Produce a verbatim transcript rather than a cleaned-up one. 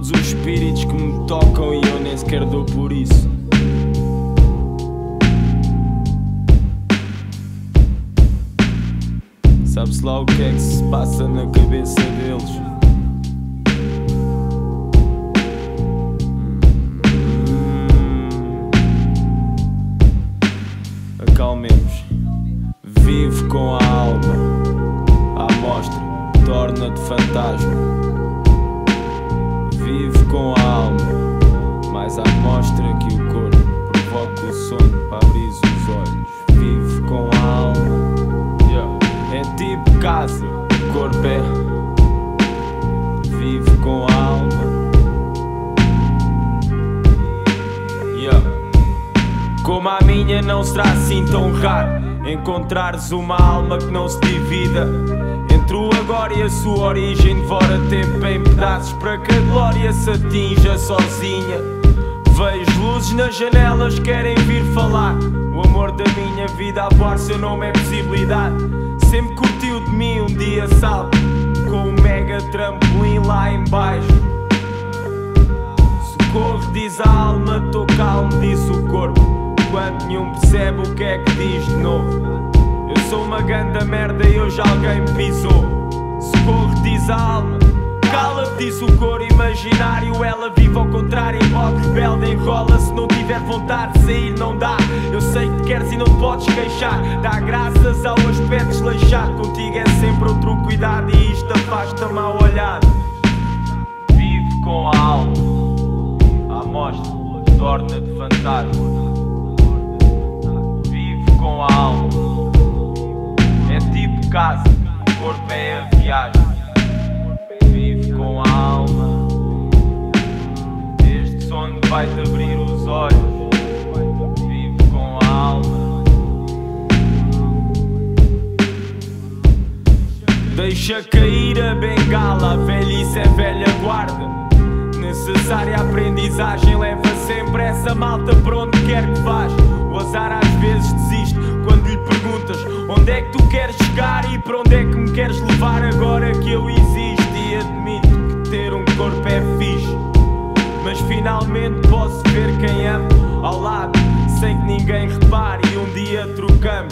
todos os espíritos que me tocam e eu nem sequer dou por isso. Sabe-se lá o que é que se passa na cabeça deles. Acalmemos. Vive com a alma à mostra, torna-te fantasma. Vive com a alma, mais à mostra que o corpo provoca o sono para abrir os olhos. Vive com a alma, é tipo casa, o corpo é. Vive com a alma, yeah. Como a minha não será assim tão raro encontrares uma alma que não se divida entre o agora e a sua origem. Devora tempo em pedaços para que a glória se atinja sozinha. Vejo luzes nas janelas, querem vir falar. O amor da minha vida a voar, seu nome é possibilidade. Sempre curtiu de mim, um dia salto com um mega trampolim lá em baixo. Socorro, diz a alma, tô calmo, diz o corpo. Quando nenhum percebe o que é que diz de novo. Eu sou uma ganda merda e hoje alguém me pisou. Socorro, diz a alma, cala-te, diz o cor imaginário. Ela vive ao contrário, em modo rebelde, enrola. Se não tiver vontade de sair não dá. Eu sei que queres e não te podes queixar. Dá graças ao aspecto desleixado. Contigo é sempre outro cuidado e isto afasta mal olhado. Vive com a alma à mostra, torna-te fantasma. Com a alma, é tipo casa, o corpo é a viagem. Vive com a alma, este sono vai-te abrir os olhos. Vive com a alma. Deixa cair a bengala, a velhice é velha guarda. Necessária aprendizagem, leva sempre essa malta para onde quer que vás. O azar às vezes desiste quando lhe perguntas onde é que tu queres chegar e para onde é que me queres levar. Agora que eu existo e admito que ter um corpo é fixe, mas finalmente posso ver quem amo ao lado sem que ninguém repare. E um dia trocamos